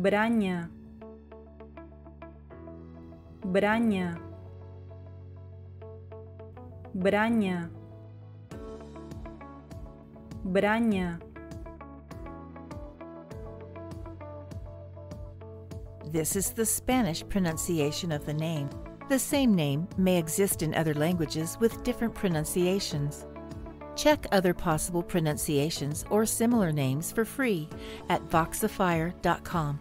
Braña, Braña, Braña, Braña. This is the Spanish pronunciation of the name. The same name may exist in other languages with different pronunciations. Check other possible pronunciations or similar names for free at Voxifier.com.